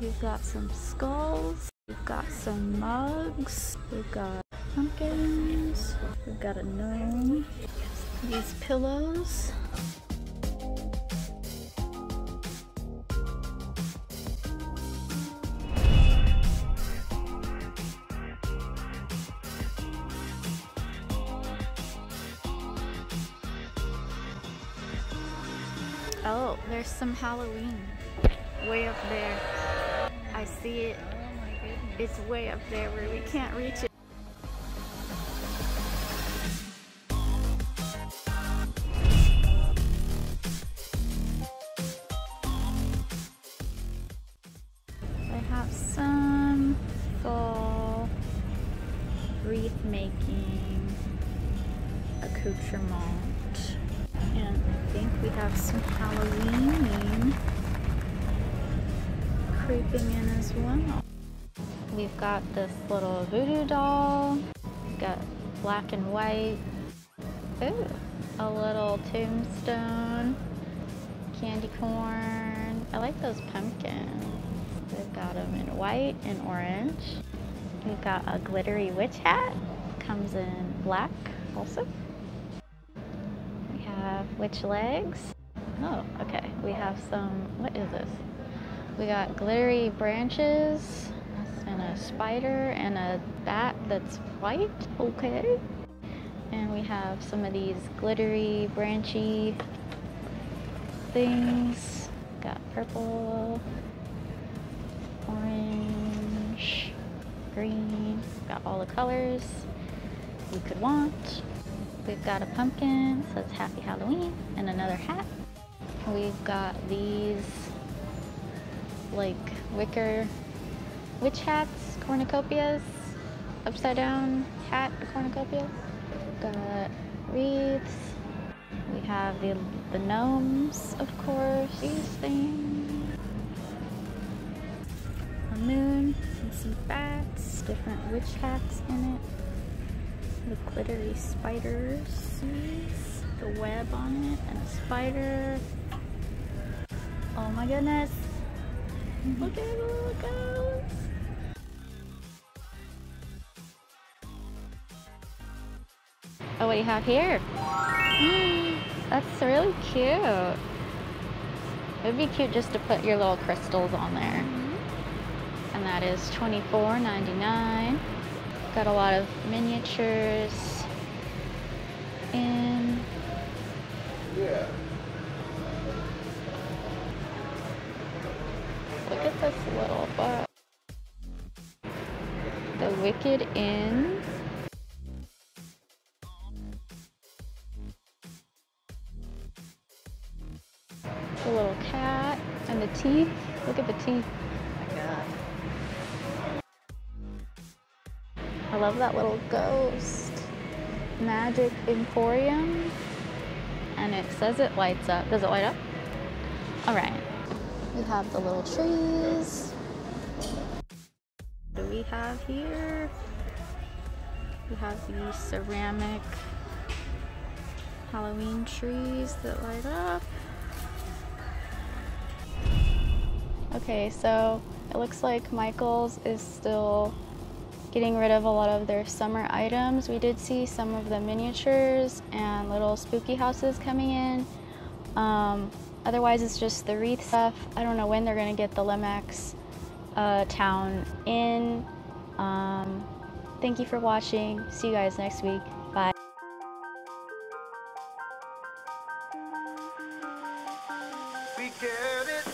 We've got some skulls. We've got some mugs. We've got pumpkins. We've got a gnome. These pillows. Oh, there's some Halloween way up there. I see it. Oh my goodness. It's way up there where we can't reach it. I have some fall wreath making accoutrement. And I think we have some Halloween creeping in as well. We've got this little voodoo doll. We've got black and white. Ooh, a little tombstone. Candy corn. I like those pumpkins. We've got them in white and orange. We've got a glittery witch hat. Comes in black also. Witch legs. Oh, okay. We have some, what is this? We got glittery branches and a spider and a bat that's white. Okay. And we have some of these glittery branchy things. Got purple, orange, green. Got all the colors you could want. We've got a pumpkin, so it's Happy Halloween, and another hat. We've got these like wicker witch hats, cornucopias, upside down hat cornucopia. We've got wreaths. We have the gnomes, of course. These things. A moon and some bats, different witch hats in it. The glittery spiders, the web on it, and a spider. Oh my goodness! Look at it all, guys! Oh, what do you have here? That's really cute. It would be cute just to put your little crystals on there. And that is $24.99. Got a lot of miniatures and look at this little box. The Wicked Inn. The little cat and the teeth. Look at the teeth. I love that little ghost. Magic Emporium. And it says it lights up. Does it light up? Alright. We have the little trees. What do we have here? We have these ceramic Halloween trees that light up. Okay, so it looks like Michaels is still getting rid of a lot of their summer items. We did see some of the miniatures and little spooky houses coming in. Otherwise, it's just the wreath stuff. I don't know when they're gonna get the Lemax town in. Thank you for watching. See you guys next week. Bye. We get it.